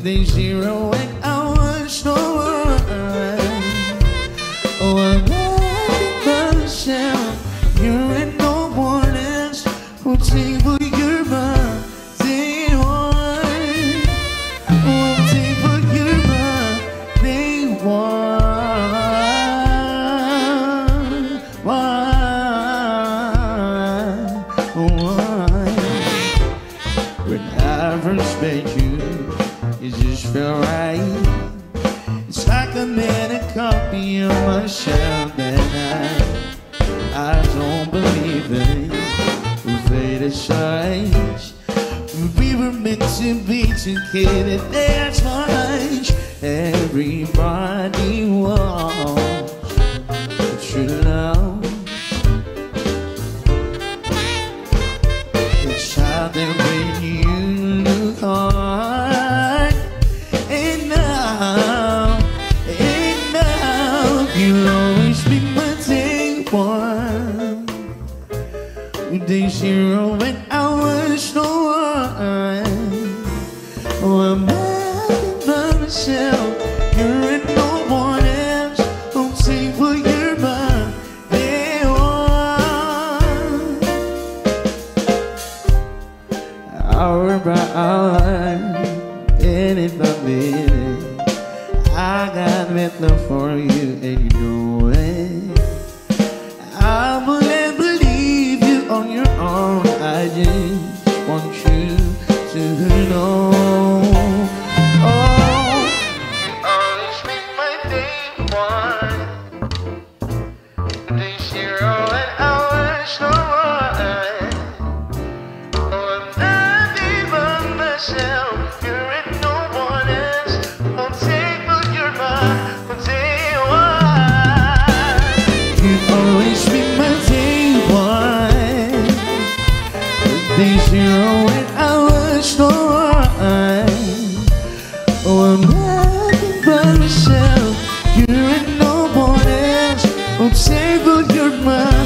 something she wrote and I was sure. Oh, I'm laughing by myself. You ain't no one else who take for your birthday. Oh, I'm take for your birthday. Why? When I first met you, it just felt right. It's like I'm in a copy of my shelf that I don't believe in. We played a size. We were meant to be together, that's why everybody wants what you love. It's time that when you look hard and now you'll always be my day one. Day zero when I was no one. Oh, I'm mad by myself. You're in no one else. Don't say what you're by. They are hour by hour, minute by minute. I got with love for you, and you know it. I wouldn't believe you on your own. I just want you to know. Oh, you always make my day one. Day zero and hours no one. Oh, I'm not even myself. You're in no one else. Won't take what you're mine. Won't take why. You always make my day one. Day zero and hours no one. Oh, I'm happy by myself. You're in no one else. Won't take what you're mine.